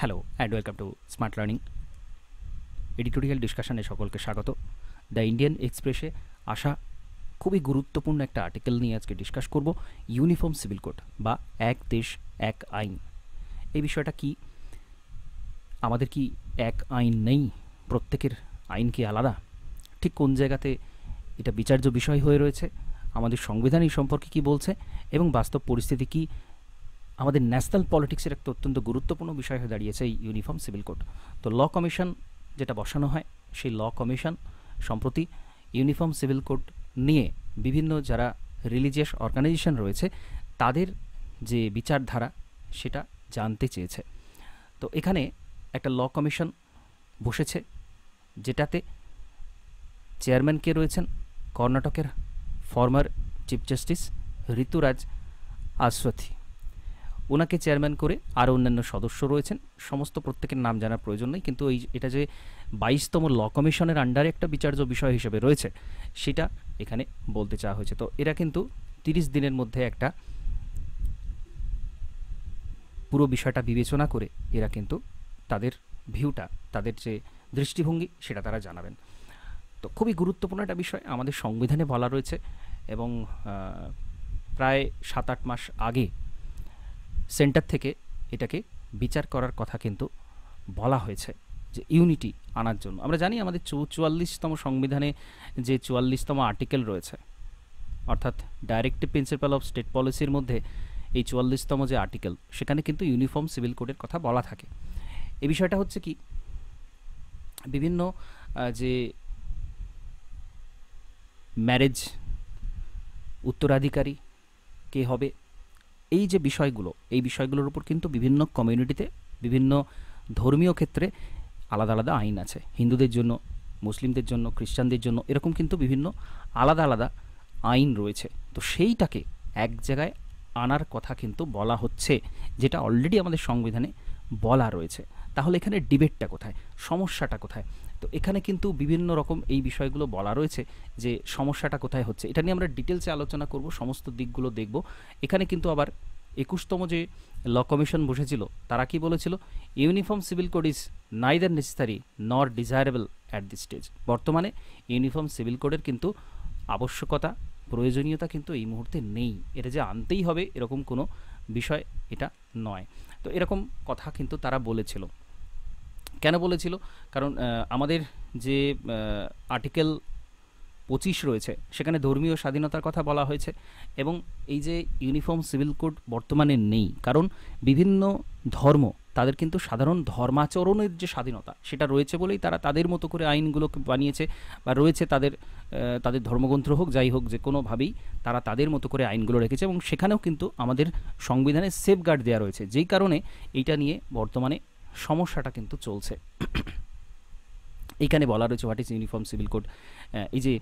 Hello and welcome to smart learning editorial ডিসকাশনে সকলকে স্বাগত। দ্য ইন্ডিয়ান এক্সপ্রেসে আসা খুবই গুরুত্বপূর্ণ একটা আর্টিকেল নিয়ে আজকে ডিসকাস করব, ইউনিফর্ম সিভিল কোড বা এক দেশ এক আইন। এই বিষয়টা কি, আমাদের কি এক আইন নেই? প্রত্যেকের আইন কি আলাদা? ঠিক কোন জায়গাতে এটা বিচার্য বিষয় হয়ে রয়েছে? আমাদের সংবিধান এই সম্পর্কে কী বলছে এবং বাস্তব পরিস্থিতি কি? আমাদের ন্যাশনাল পলিটিক্সের একটা অত্যন্ত গুরুত্বপূর্ণ বিষয় হয়ে দাঁড়িয়েছে এই ইউনিফর্ম সিভিল কোড। তো ল কমিশন যেটা বসানো হয়, সেই ল কমিশন সম্প্রতি ইউনিফর্ম সিভিল কোড নিয়ে বিভিন্ন যারা রিলিজিয়াস অর্গানাইজেশন রয়েছে তাদের যে বিচারধারা সেটা জানতে চেয়েছে। তো এখানে একটা ল কমিশন বসেছে, যেটাতে চেয়ারম্যান কে রয়েছেন কর্ণাটকের former chief justice Rituraj Awasthi, ওনাকে চেয়ারম্যান করে আরও অন্যান্য সদস্য রয়েছেন। সমস্ত প্রত্যেকের নাম জানার প্রয়োজন নেই, কিন্তু এটা যে 22তম ল কমিশনের আন্ডারে একটা বিচার্য বিষয় হিসেবে রয়েছে সেটা এখানে বলতে চাওয়া হয়েছে। তো এরা কিন্তু 30 দিনের মধ্যে একটা পুরো বিষয়টা বিবেচনা করে এরা কিন্তু তাদের ভিউটা, তাদের যে দৃষ্টিভঙ্গি সেটা তারা জানাবেন। তো খুবই গুরুত্বপূর্ণ একটা বিষয় আমাদের সংবিধানে বলা রয়েছে, এবং প্রায় 7-8 মাস আগে সেন্টার থেকে এটাকে বিচার করার কথা কিন্তু বলা হয়েছে, যে ইউনিটি আনার জন্য। আমরা জানি আমাদের 44তম সংবিধানে যে 44তম আর্টিকেল রয়েছে, অর্থাৎ ডাইরেক্টিভ প্রিন্সিপাল অফ স্টেট পলিসির মধ্যে এই 44তম যে আর্টিকেল, সেখানে কিন্তু ইউনিফর্ম সিভিল কোডের কথা বলা থাকে। এই বিষয়টা হচ্ছে কি, বিভিন্ন যে ম্যারেজ, উত্তরাধিকারী কে হবে, এই যে বিষয়গুলো, এই বিষয়গুলোর উপর কিন্তু বিভিন্ন কমিউনিটিতে, বিভিন্ন ধর্মীয় ক্ষেত্রে আলাদা আলাদা আইন আছে। হিন্দুদের জন্য, মুসলিমদের জন্য, খ্রিস্টানদের জন্য, এরকম কিন্তু বিভিন্ন আলাদা আলাদা আইন রয়েছে। তো সেইটাকে এক জায়গায় আনার কথা কিন্তু বলা হচ্ছে, যেটা অলরেডি আমাদের সংবিধানে বলা রয়েছে। তাহলে এখানে ডিবেটটা কোথায়, সমস্যাটা কোথায়? তো এখানে কিন্তু বিভিন্ন রকম এই বিষয়গুলো বলা রয়েছে, যে সমস্যাটা কোথায় হচ্ছে এটা নিয়ে আমরা ডিটেলসে আলোচনা করব, সমস্ত দিকগুলো দেখব। এখানে কিন্তু আবার 21তম যে ল কমিশন বসেছিল তারা কি বলেছিল, uniform civil code is neither necessary nor desirable at this stage. বর্তমানে ইউনিফর্ম সিভিল কোডের কিন্তু আবশ্যকতা, প্রয়োজনীয়তা কিন্তু এই মুহূর্তে নেই। এটা যে আনতেই হবে এরকম কোনো বিষয় এটা নয়। তো এরকম কথা কিন্তু তারা বলেছিল। কেন বলেছিল? কারণ আমাদের যে আর্টিকেল 25 রয়েছে সেখানে ধর্মীয় স্বাধীনতার কথা বলা হয়েছে, এবং এই যে ইউনিফর্ম সিভিল কোড বর্তমানে নেই, কারণ বিভিন্ন ধর্ম তাদের কিন্তু সাধারণ ধর্মাচরণের যে স্বাধীনতা সেটা রয়েছে বলেই তারা তাদের মতো করে আইনগুলোকে বানিয়েছে, বা রয়েছে তাদের তাদের ধর্মগ্রন্থ হোক যাই হোক, যে কোনোভাবেই তারা তাদের মতো করে আইনগুলো রেখেছে। এবং সেখানেও কিন্তু আমাদের সংবিধানে সেফগার্ড দেওয়া রয়েছে, যেই কারণে এইটা নিয়ে বর্তমানে সমস্যাটা কিন্তু চলছে। এইখানে বলা রয়েছে what is uniform civil code, এই যে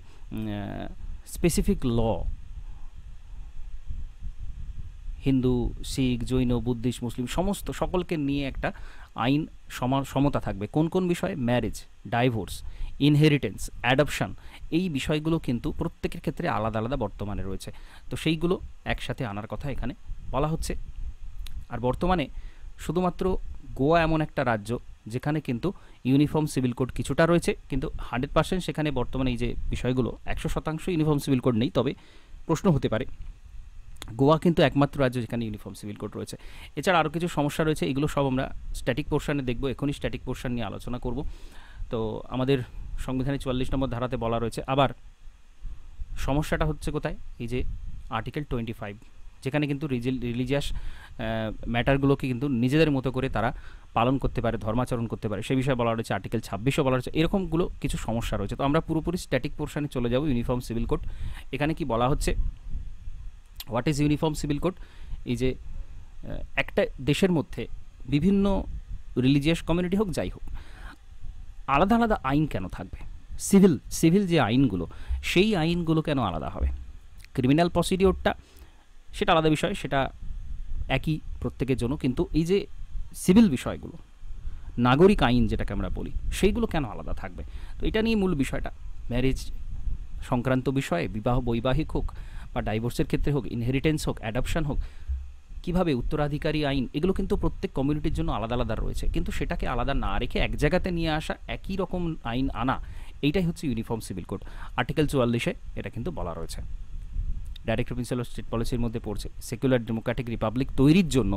specific law, Hindu, Sikh, Jain, Buddhist, Muslim সমস্ত সকলকে নিয়ে একটা আইন, সমতা থাকবে। কোন কোন বিষয়ে? ম্যারেজ, ডাইভোর্স, ইনহেরিটেন্স, অ্যাডপশান, এই বিষয়গুলো কিন্তু প্রত্যেকের ক্ষেত্রে আলাদা আলাদা বর্তমানে রয়েছে। তো সেইগুলো একসাথে আনার কথা এখানে বলা হচ্ছে। আর বর্তমানে শুধুমাত্র গোয়া এমন একটা রাজ্য যেখানে কিন্তু ইউনিফর্ম সিভিল কোড কিছুটা রয়েছে, কিন্তু 100% সেখানে বর্তমানে এই যে বিষয়গুলো 100% ইউনিফর্ম সিভিল কোড নেই। তবে প্রশ্ন হতে পারে, গোয়া কিন্তু একমাত্র রাজ্য যেখানে ইউনিফর্ম সিভিল কোড রয়েছে। এছাড়া আরও কিছু সমস্যা রয়েছে, এগুলো সব আমরা স্ট্যাটিক পোর্শনে দেখবো। এখনই স্ট্যাটিক পোর্শন নিয়ে আলোচনা করব। তো আমাদের সংবিধানে 44 নম্বর ধারাতে বলা রয়েছে। আবার সমস্যাটা হচ্ছে কোথায়, এই যে আর্টিকেল 25, যেখানে কিন্তু রিলিজিয়াস ম্যাটারগুলোকে কিন্তু নিজেদের মতো করে তারা পালন করতে পারে, ধর্মাচরণ করতে পারে, সে বিষয়ে বলা রয়েছে। আর্টিকেল 26ও বলা রয়েছে। এরকমগুলো কিছু সমস্যা রয়েছে। তো আমরা পুরোপুরি স্ট্যাটিক পোর্শনে চলে যাব। ইউনিফর্ম সিভিল কোড এখানে কি বলা হচ্ছে, what is uniform civil code, এই যে একটা দেশের মধ্যে বিভিন্ন রিলিজিয়াস কমিউনিটি হোক যাই হোক, আলাদা আলাদা আইন কেন থাকবে? সিভিল যে আইনগুলো, সেই আইনগুলো কেন আলাদা হবে? ক্রিমিনাল প্রসিডিওরটা সেটা আলাদা বিষয়, সেটা একই প্রত্যেকের জন্য, কিন্তু এই যে সিভিল বিষয়গুলো, নাগরিক আইন যেটাকে আমরা বলি, সেইগুলো কেন আলাদা থাকবে? তো এটা নিয়ে মূল বিষয়টা, ম্যারেজ সংক্রান্ত বিষয়ে, বিবাহ, বৈবাহিক হোক বা ডাইভোর্সের ক্ষেত্রে হোক, ইনহেরিটেন্স হোক, অ্যাডপশান হোক, কিভাবে উত্তরাধিকারী আইন এগুলো কিন্তু প্রত্যেক কমিউনিটির জন্য আলাদা আলাদা রয়েছে, কিন্তু সেটাকে আলাদা না রেখে এক জায়গাতে নিয়ে আসা, একই রকম আইন আনা, এইটাই হচ্ছে ইউনিফর্ম সিভিল কোড। আর্টিকেল 44 এটা কিন্তু বলা রয়েছে। ডাইরেক্ট প্রিন্সিপাল অফ স্টেট পলিসির মধ্যে পড়ছে, সেকুলার ডেমোক্রেটিক রিপাবলিক তৈরির জন্য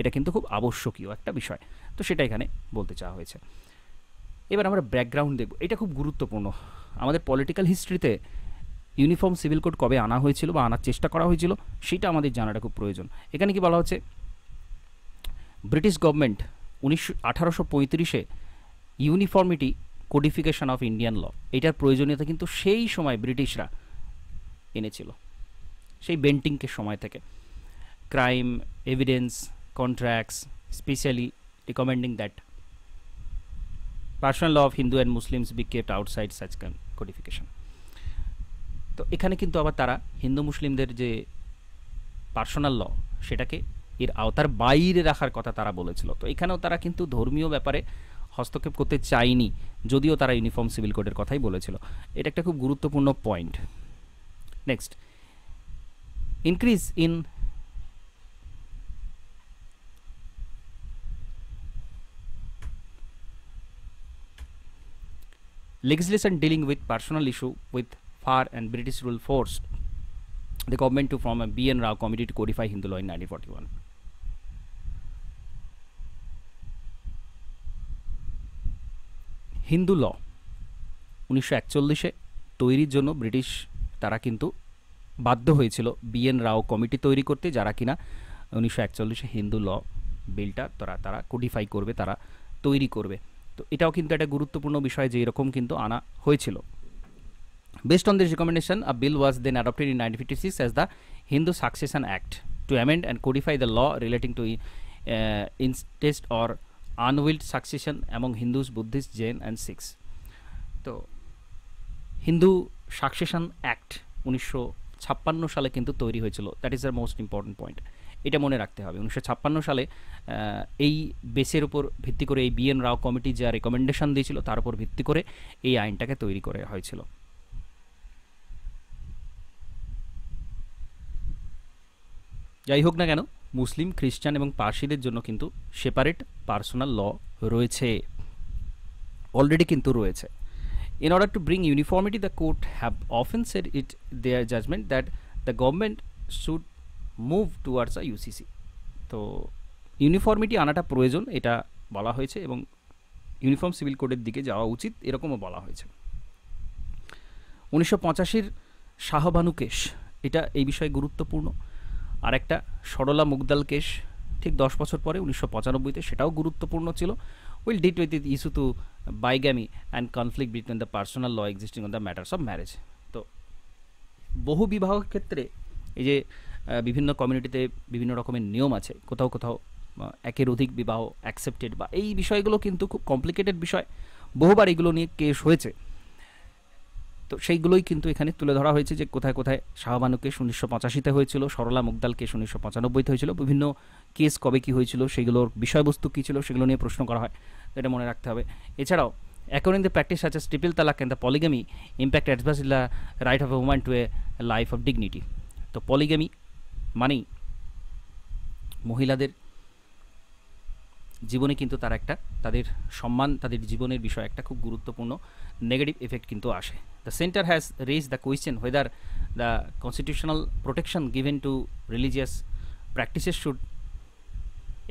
এটা কিন্তু খুব আবশ্যকীয় একটা বিষয়, তো সেটা এখানে বলতে চাওয়া হয়েছে। এবার আমরা ব্যাকগ্রাউন্ড দেখব, এটা খুব গুরুত্বপূর্ণ। আমাদের পলিটিক্যাল হিস্ট্রিতে ইউনিফর্ম সিভিল কোড কবে আনা হয়েছিল বা আনার চেষ্টা করা হয়েছিল সেটা আমাদের জানাটা খুব প্রয়োজন। এখানে কি বলা হচ্ছে, ব্রিটিশ গভর্নমেন্ট 1835-এ uniformity codification of Indian law, এটার প্রয়োজনীয়তা কিন্তু সেই সময় ব্রিটিশরা এনেছিল, সেই বেন্টিংকের সময় থেকে। Crime, evidence, contracts, specially recommending that personal law of Hindu and Muslims be kept outside such codification. তো এখানে কিন্তু আবার তারা হিন্দু মুসলিমদের যে পার্সোনাল ল সেটাকে এর আওতার বাইরে রাখার কথা তারা বলেছিল, তো এখানেও তারা কিন্তু ধর্মীয় ব্যাপারে হস্তক্ষেপ করতে চায়নি, যদিও তারা ইউনিফর্ম সিভিল কোডের কথাই বলেছিল। এটা একটা খুব গুরুত্বপূর্ণ point. Next, increase in legislation dealing with personal issue with FAR and British rule forced the government to form a BN Rao committee to codify Hindu law in 1941. Hindu law 1941-এ তৈরির জন্য ব্রিটিশ তারা কিন্তু বাধ্য হয়েছিল BN Rao committee তৈরি করতে, যারা কিনা 1941-এ হিন্দু ল বিলটা তারা কোডিফাই করবে, তারা তৈরি করবে। তো এটাও কিন্তু একটা গুরুত্বপূর্ণ বিষয় যে এরকম কিন্তু আনা হয়েছিল। Based on this recommendation a bill was then adopted in 1956 as the Hindu succession act to amend and codify the law relating to intestate or unwilled succession among Hindus, Buddhist, Jain and Sikhs. তো হিন্দু সাকসেশন অ্যাক্ট 1956 সালে কিন্তু তৈরি হয়েছিল, that is the most important point, এটা মনে রাখতে হবে। 1956 সালে এই বেসের উপর ভিত্তি করে এই বিএন রাও কমিটি যা রেকমেন্ডেশন দিয়েছিল তার উপর ভিত্তি করে এই আইনটাকে তৈরি করা হয়েছিল। যাই হোক না কেন, মুসলিম, খ্রিস্টান এবং পার্সিদের জন্য কিন্তু সেপারেট পার্সোনাল ল রয়েছে, অলরেডি কিন্তু রয়েছে। In order to bring uniformity the court have often said it their judgement that the government should move towards a UCC. তো ইউনিফর্মিটি আনাটা প্রয়োজন এটা বলা হয়েছে এবং ইউনিফর্ম সিভিল কোডের দিকে যাওয়া উচিত এরকমও বলা হয়েছে। 1985-র শাহ বানু কেস, এটা এই বিষয়ে গুরুত্বপূর্ণ। আর একটা সরলা মুগদাল কেস ঠিক 10 বছর পরে 1995-তে, সেটাও গুরুত্বপূর্ণ ছিল। Will deal with it issue to bigamy and conflict between the personal law existing on the matters of marriage. তো বহু বিবাহের ক্ষেত্রে এই যে বিভিন্ন কমিউনিটিতে বিভিন্ন রকমের নিয়ম আছে, কোথাও কোথাও একের অধিক বিবাহ অ্যাকসেপ্টেড, বা এই বিষয়গুলো কিন্তু খুব কমপ্লিকেটেড বিষয়, বহুবার এগুলো নিয়ে কেস হয়েছে। তো সেইগুলোই কিন্তু এখানে তুলে ধরা হয়েছে যে কোথায় কোথায় শাহ বানু কেস 1985-তে হয়েছিল, সরলা মুগদাল কেস 1995-তে হয়েছিল, বিভিন্ন কেস কবে কী হয়েছিল, সেগুলোর বিষয়বস্তু কী ছিল, সেগুলো নিয়ে প্রশ্ন করা হয়, এটা মনে রাখতে হবে। এছাড়াও according the practice such as triple talaq and the polygamy impact adversely the right of a woman to a life of dignity. তো পলিগ্যামি মানেই মহিলাদের জীবনে কিন্তু তার একটা, তাদের সম্মান, তাদের জীবনের বিষয়ে একটা খুব গুরুত্বপূর্ণ নেগেটিভ এফেক্ট কিন্তু আসে। The centre has raise the question whether the constitutional protection given to religious practices should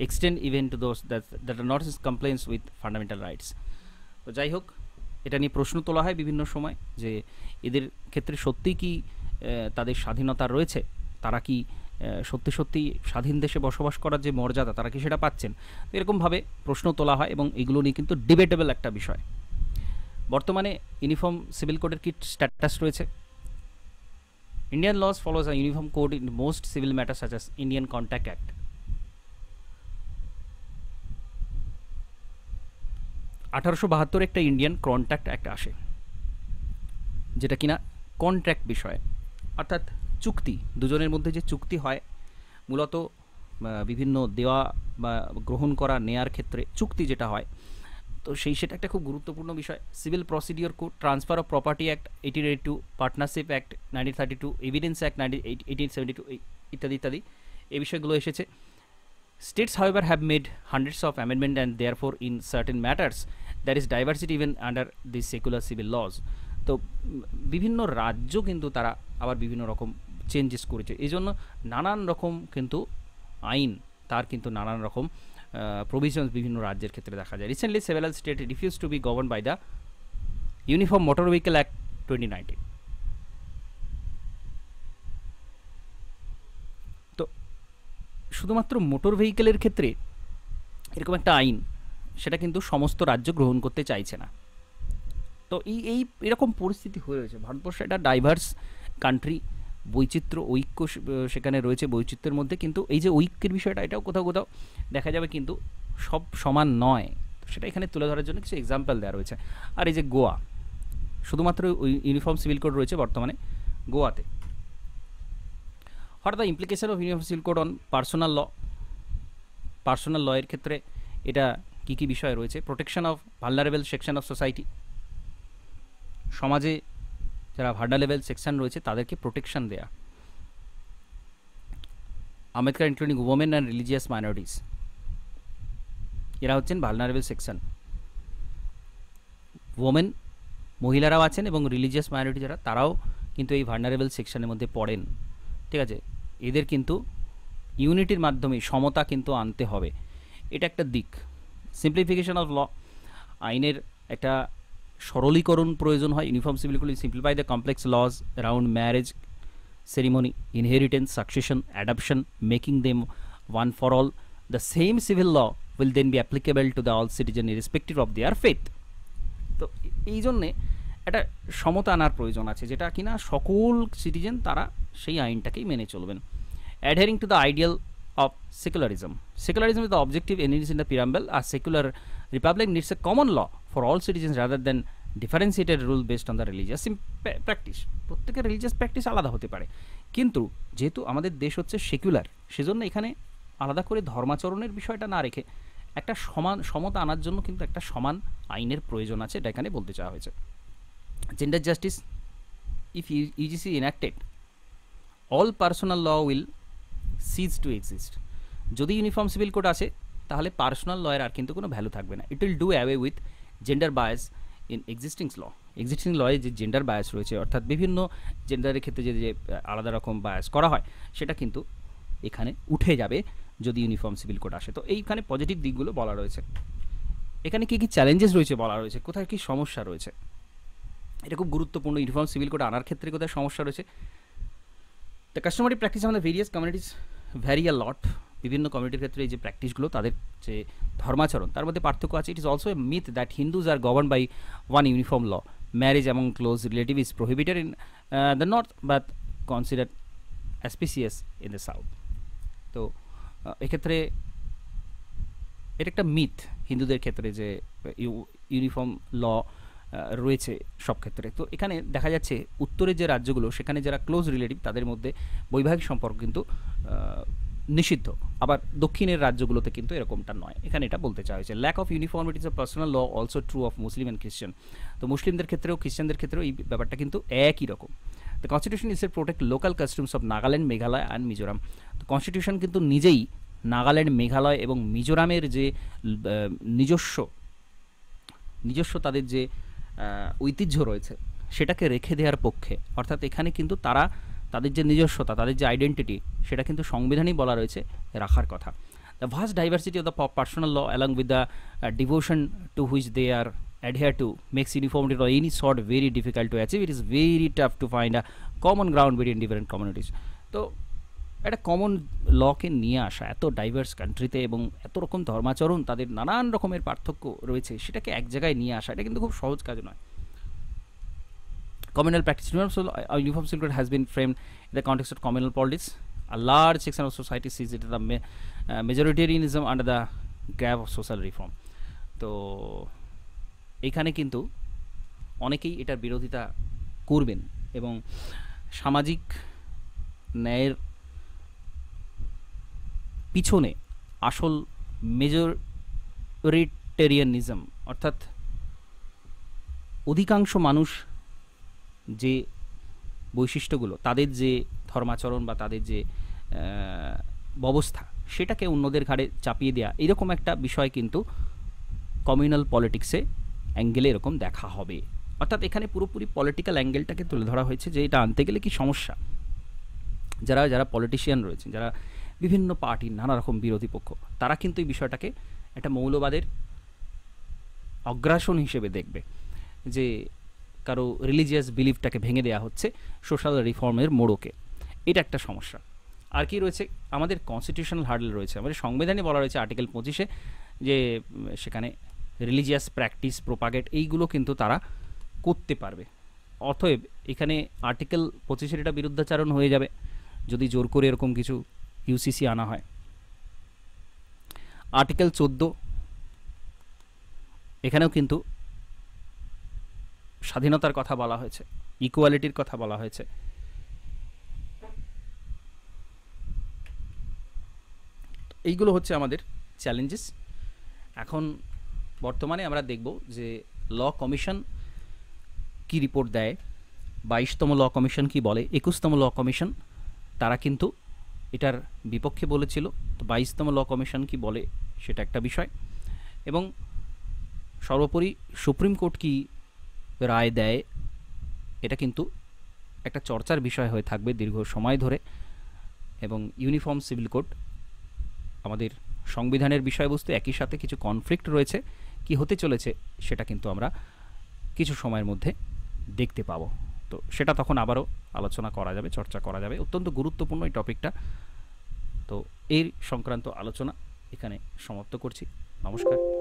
extend even to those that are not compliance with fundamental rights. তো যাই হোক, এটা নিয়ে প্রশ্ন তোলা হয় বিভিন্ন সময় যে এদের ক্ষেত্রে সত্যি কি তাদের স্বাধীনতা রয়েছে, তারা কি সত্যি সত্যি স্বাধীন দেশে বসবাস করার যে মর্যাদা তারা কি সেটা পাচ্ছেন, তো এরকমভাবে প্রশ্ন তোলা হয় এবং এগুলো নিয়ে কিন্তু ডিবেটেবল একটা বিষয়। বর্তমানে ইউনিফর্ম সিভিল কোডের কি স্ট্যাটাস রয়েছে? Indian laws follows a uniform code in most civil matter such as Indian contract act, "1872 একটা ইন্ডিয়ান কন্ট্রাক্ট অ্যাক্ট আসে যেটা কিনা কন্ট্রাক্ট বিষয়ে, অর্থাৎ চুক্তি, দুজনের মধ্যে যে চুক্তি হয় মূলত বিভিন্ন দেওয়া বা গ্রহণ করা নেয়ার ক্ষেত্রে চুক্তি যেটা হয়, তো সেটা একটা খুব গুরুত্বপূর্ণ বিষয়। Civil procedure code, transfer of property act 1882, partnership act 1932, evidence act 1872 ইত্যাদি ইত্যাদি এই বিষয়গুলো এসেছে। States, however, have made hundreds of amendments, and therefore in certain matters there is diversity even under the secular civil laws. So, বিভিন্ন রাজ্য কিন্তু তারা আবার বিভিন্ন রকম চেঞ্জেস করেছে, এই জন্য নানান রকম কিন্তু আইন তার কিন্তু নানান রকম প্রভিশনস বিভিন্ন রাজ্যের ক্ষেত্রে দেখা যায়। Recently several state refuse to be govern by the uniform motor vehicle act 2019। তো শুধুমাত্র মোটর ভেহিকেলের ক্ষেত্রে এরকম একটা আইন সেটা কিন্তু সমস্ত রাজ্য গ্রহণ করতে চাইছে না। তো এই এরকম পরিস্থিতি হয়ে রয়েছে। ভারতবর্ষ একটা ডাইভার্স কান্ট্রি, বৈচিত্র্য ঐক্য সেখানে রয়েছে, বৈচিত্র্যের মধ্যে কিন্তু এই যে ঐক্যের বিষয়টা এটাও কোথাও কোথাও দেখা যাবে কিন্তু সব সমান নয়, তো সেটা এখানে তুলে ধরার জন্য কিছু এক্সাম্পল দেওয়া রয়েছে। আর এই যে গোয়া, শুধুমাত্র ওই ইউনিফর্ম সিভিল কোড রয়েছে বর্তমানে গোয়াতে। What are the implication of uniform civil code on personal law, personal লয়ের ক্ষেত্রে এটা কী কী বিষয় রয়েছে? Protection of vulnerable section of society, সমাজে যারা ভালনারেবল সেকশন রয়েছে তাদেরকে প্রোটেকশন দেয়া। Ambedkar including women and religious minorities, এরা হচ্ছেন ভালনারেবল সেকশন। উমেন মহিলারাও আছেন এবং রিলিজিয়াস মাইনরিটি যারা তারাও কিন্তু এই ভালনারেবল সেকশনের মধ্যে পড়েন, ঠিক আছে? এদের কিন্তু ইউনিটির মাধ্যমে সমতা কিন্তু আনতে হবে, এটা একটা দিক। সিম্পলিফিকেশন অফ ল, আইনের একটা সরলীকরণ প্রয়োজন হয়। Uniform civil code simplify the complex laws around marriage, ceremony, inheritance, succession, adoption, making them one for all. The same civil law will then be applicable to the all citizen irrespective of their faith. তো এই জন্যে একটা সমতা আনার প্রয়োজন আছে, যেটা কিনা সকল সিটিজেন তারা সেই আইনটাকেই মেনে চলবেন। Adhering to the ideal of secularism. Secularism is the objective enlisted in the preamble. A secular republic needs a common law for all citizens rather than differentiated rule based on the religious practice. প্রত্যেকের religious practice আলাদা হতে পারে, কিন্তু যেহেতু আমাদের দেশ হচ্ছে secular, সেজন্য এখানে আলাদা করে ধর্মাচরণের বিষয়টা না রেখে একটা সমান সমতা আনার জন্য কিন্তু একটা সমান আইনের প্রয়োজন আছে, এটা এখানে বলতে চাওয়া হয়েছে। Gender justice, if UGC enacted, all personal law will cease to exist. যদি ইউনিফর্ম সিভিল কোড আসে তাহলে পার্সোনাল লয়ের আর কিন্তু কোনো ভ্যালু থাকবে না। It will do away with gender bias in existing law. Existing লয়ে যে জেন্ডার বায়াস রয়েছে, অর্থাৎ বিভিন্ন জেন্ডারের ক্ষেত্রে যে যে আলাদা রকম বায়াস করা হয়, সেটা কিন্তু এখানে উঠে যাবে যদি ইউনিফর্ম সিভিল কোড আসে। তো এইখানে পজিটিভ দিকগুলো বলা রয়েছে, এখানে কী কী চ্যালেঞ্জেস রয়েছে বলা রয়েছে, কোথায় কী সমস্যা রয়েছে, এটা খুব গুরুত্বপূর্ণ। ইউনিফর্ম সিভিল কোড আনার ক্ষেত্রে কোথায় সমস্যা রয়েছে? The customary practice among the various communities vary a lot. বিভিন্ন কমিউনিটির ক্ষেত্রে এই যে প্র্যাকটিসগুলো, তাদের যে ধর্মাচরণ তার মধ্যে পার্থক্য আছে। It is also a myth that Hindus are govern by one uniform law. Marriage among close relative is prohibited in the north but considered auspicious in the south. তো এক্ষেত্রে এটা একটা মিথ হিন্দুদের ক্ষেত্রে যে ইউনিফর্ম ল রয়েছে সব ক্ষেত্রে। তো এখানে দেখা যাচ্ছে উত্তরের যে রাজ্যগুলো সেখানে যারা ক্লোজ রিলেটিভ তাদের মধ্যে বৈবাহিক সম্পর্ক কিন্তু নিষিদ্ধ, আবার দক্ষিণের রাজ্যগুলোতে কিন্তু এরকমটা নয়, এখানে এটা বলতে চাওয়া হয়েছে। Lack of uniformity is a personal law also true of Muslim and Christian. তো মুসলিমদের ক্ষেত্রেও খ্রিশ্চানদের ক্ষেত্রেও এই ব্যাপারটা কিন্তু একই রকম। The constitution is a protect local customs of Nagaland, Meghalaya and Mizoram. তো কনস্টিটিউশন কিন্তু নিজেই নাগাল্যান্ড, মেঘালয় এবং মিজোরামের যে নিজস্ব তাদের যে ঐতিহ্য রয়েছে সেটাকে রেখে দেওয়ার পক্ষে, অর্থাৎ এখানে কিন্তু তারা তাদের যে নিজস্বতা, তাদের যে আইডেন্টিটি, সেটা কিন্তু সংবিধানেই বলা রয়েছে রাখার কথা। The vast diversity of the personal law along with the devotion to which they are adhere to makes uniformity or any sort very difficult to achieve. It is very tough to find a common ground between different communities. তো একটা common লকে নিয়ে আসা এত diverse কান্ট্রিতে এবং এত রকম ধর্মাচরণ, তাদের নানান রকমের পার্থক্য রয়েছে, সেটাকে এক জায়গায় নিয়ে আসা এটা কিন্তু খুব সহজ কাজ নয়। Communal practice. Uniform civil code has been framed in the context of communal politics. A large section of society sees it as the majoritarianism under the grab of social reform. তো এখানে কিন্তু অনেকেই এটার বিরোধিতা করবেন এবং সামাজিক ন্যায়ের পিছনে আসল মেজরিটেরিয়ানিজম, অর্থাৎ অধিকাংশ মানুষ যে বৈশিষ্ট্যগুলো, তাদের যে ধর্মাচরণ বা তাদের যে ব্যবস্থা, সেটাকে অন্যদের ঘাড়ে চাপিয়ে দেয়া, এরকম একটা বিষয় কিন্তু কমিউনাল পলিটিক্সে অ্যাঙ্গেলে এরকম দেখা হবে। অর্থাৎ এখানে পুরোপুরি পলিটিক্যাল অ্যাঙ্গেলটাকে তুলে ধরা হয়েছে যে এটা আনতে গেলে কি সমস্যা। যারা যারা পলিটিশিয়ান রয়েছেন, যারা বিভিন্ন পার্টির নানা রকম বিরোধী পক্ষ, তারা কিন্তু এই বিষয়টাকে একটা মৌলবাদের অগ্রাসন হিসেবে দেখবে, যে কারো রিলিজিয়াস বিলিফটাকে ভেঙে দেওয়া হচ্ছে সোশ্যাল রিফর্মের মোড়কে, এটা একটা সমস্যা। আর কি রয়েছে আমাদের কনস্টিটিউশনাল হার্ডেল রয়েছে, আমাদের সংবিধানে বলা রয়েছে আর্টিকেল 25-এ যে সেখানে রিলিজিয়াস প্র্যাকটিস প্রোপাগেট এইগুলো কিন্তু তারা করতে পারবে। অতএব এখানে আর্টিকেল 25-এর এটা বিরুদ্ধাচারণ হয়ে যাবে যদি জোর করে এরকম কিছু ইউসিসি আনা হয়। আর্টিকেল 14 এখানেও কিন্তু স্বাধীনতার কথা বলা হয়েছে, ইকুয়ালিটির কথা বলা হয়েছে। এইগুলো হচ্ছে আমাদের চ্যালেঞ্জেস। এখন বর্তমানে আমরা দেখব যে ল কমিশন কি রিপোর্ট দেয়, 22তম ল কমিশন কি বলে। 21তম ল কমিশন তারা কিন্তু এটার বিপক্ষে বলেছিল, তো 22তম ল কমিশন কি বলে সেটা একটা বিষয়। এবং সর্বোপরি সুপ্রিম কোর্ট কি রায় দেয় এটা কিন্তু একটা চর্চার বিষয় হয়ে থাকবে দীর্ঘ সময় ধরে। এবং ইউনিফর্ম সিভিল কোড আমাদের সংবিধানের বিষয়বস্তু, একই সাথে কিছু কনফ্লিক্ট রয়েছে, কি হতে চলেছে সেটা কিন্তু আমরা কিছু সময়ের মধ্যে দেখতে পাবো। তো সেটা তখন আবারও আলোচনা করা যাবে, চর্চা করা যাবে, অত্যন্ত গুরুত্বপূর্ণ এই টপিকটা। তো এই সংক্রান্ত আলোচনা এখানে সমাপ্ত করছি। নমস্কার।